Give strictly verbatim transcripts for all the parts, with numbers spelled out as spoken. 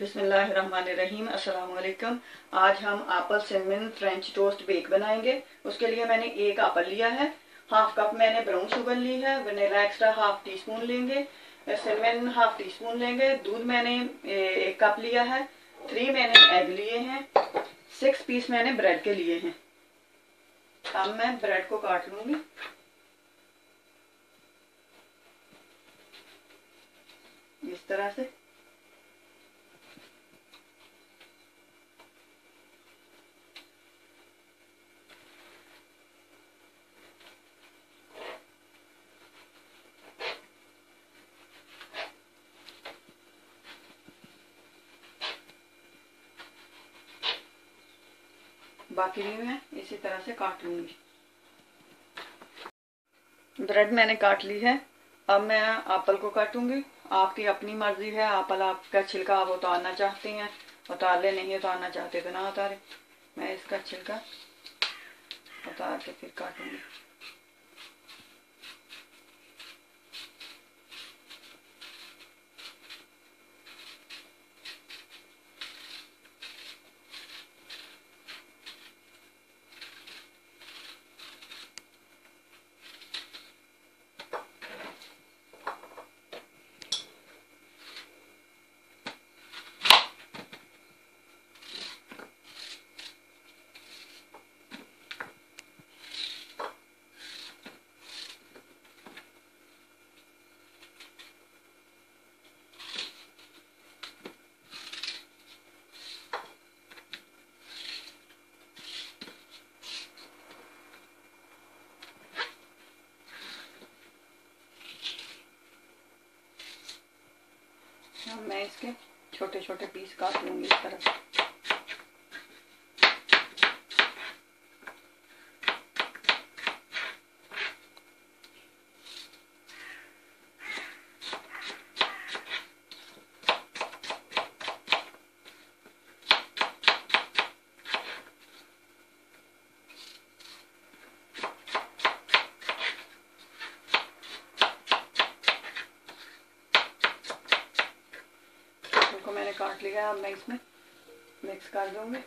बिस्मिल्लाहिर्रहमानिर्रहीम। अस्सलामुअलैकुम। आज हम apple cinnamon French toast bake बनाएंगे। उसके लिए मैंने एक एप्पल लिया है, हाफ कप मैंने ब्राउन शुगर ली है, vanilla extract half teaspoon लेंगे, सिनेमन हाफ टी स्पून लेंगे, दूध मैंने एक कप लिया है, थ्री मैंने एग लिए हैं, सिक्स पीस मैंने ब्रेड के लिए हैं। अब मैं ब्रेड को काट लूंगी। इस तरह से बाकी भी मैं इसी तरह से काट लूंगी। ब्रेड मैंने काट ली है। अब मैं एप्पल को काटूंगी। आपकी अपनी मर्जी है, एप्पल आपका छिलका आप उतारना चाहते हैं उतार ले, नहीं उतारना चाहते तो ना उतारे। मैं इसका छिलका उतार के फिर काटूंगी। मैं इसके छोटे छोटे पीस काट लूंगी इस तरह से। मैंने काट लिया। अब मैं इसमें मिक्स कर दूंगी।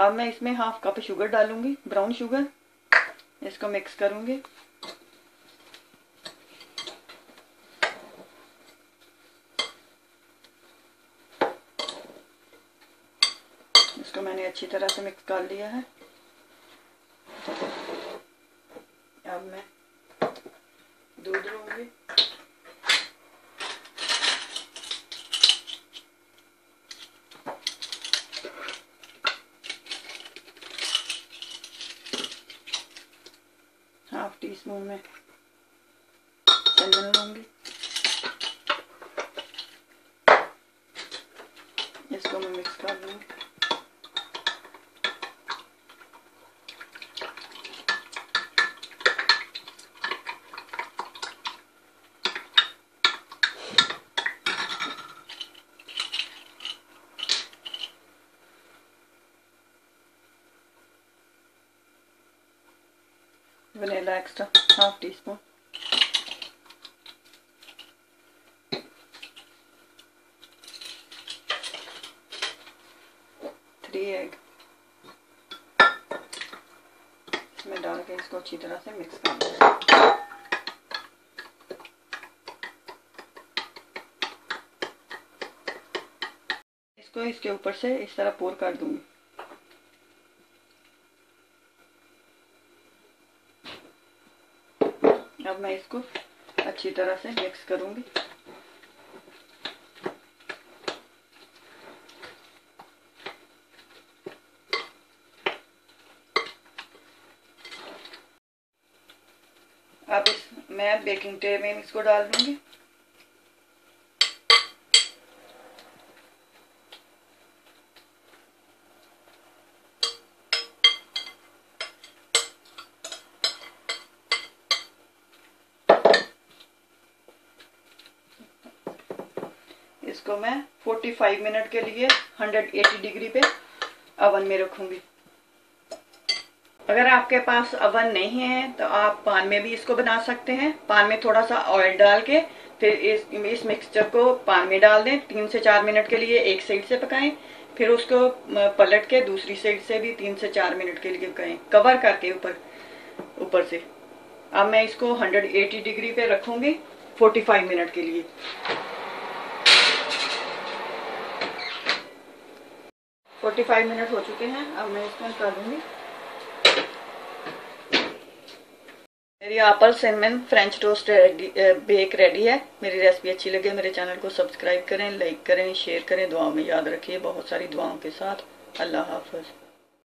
अब मैं इसमें हाफ कप शुगर डालूंगी, ब्राउन शुगर। इसको मिक्स करूंगी। इसको मैंने अच्छी तरह से मिक्स कर लिया है। अब मैं दूध लूंगी। हाफ टी स्पून में चंदन लूंगी। इसको मैं मिक्स कर लूंगी। Vanilla extract half teaspoon. Three egg इसमें डाल के इसको अच्छी तरह से मिक्स कर देंगे। इसको इसके ऊपर से इस तरह पोर कर दूंगी। अब मैं इसको अच्छी तरह से मिक्स करूंगी। अब इस मैं बेकिंग ट्रे में इसको डाल दूंगी। इसको मैं पैंतालीस मिनट के लिए एक सौ अस्सी डिग्री पे अवन में रखूंगी। अगर आपके पास अवन नहीं है तो आप पान में भी इसको बना सकते हैं। पान में थोड़ा सा ऑयल डाल के फिर इस इस मिक्सचर को पान में डाल दें। तीन से चार मिनट के लिए एक साइड से पकाएं, फिर उसको पलट के दूसरी साइड से भी तीन से चार मिनट के लिए पकाएं, कवर करके ऊपर ऊपर से। अब मैं इसको एक सौ अस्सी डिग्री पे रखूंगी पैंतालीस मिनट के लिए। पैंतालीस मिनट हो चुके हैं, अब मैं इसको निकाल दूंगी। मेरी apple cinnamon French toast ready, bake ready है। मेरी रेसिपी अच्छी लगे मेरे चैनल को सब्सक्राइब करें, लाइक करें, शेयर करें। दुआओं में याद रखिए। बहुत सारी दुआओं के साथ अल्लाह हाफिज।